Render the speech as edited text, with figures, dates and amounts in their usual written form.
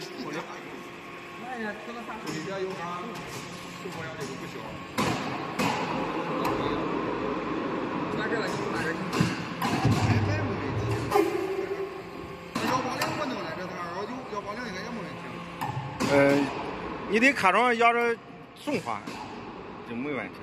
哎呀，这个大手里边有啥受不了的就不小。来这了，你拿着去。哎，这没问题。这180不能了，这229、180应该也没问题。你得看着要是松话就没问题。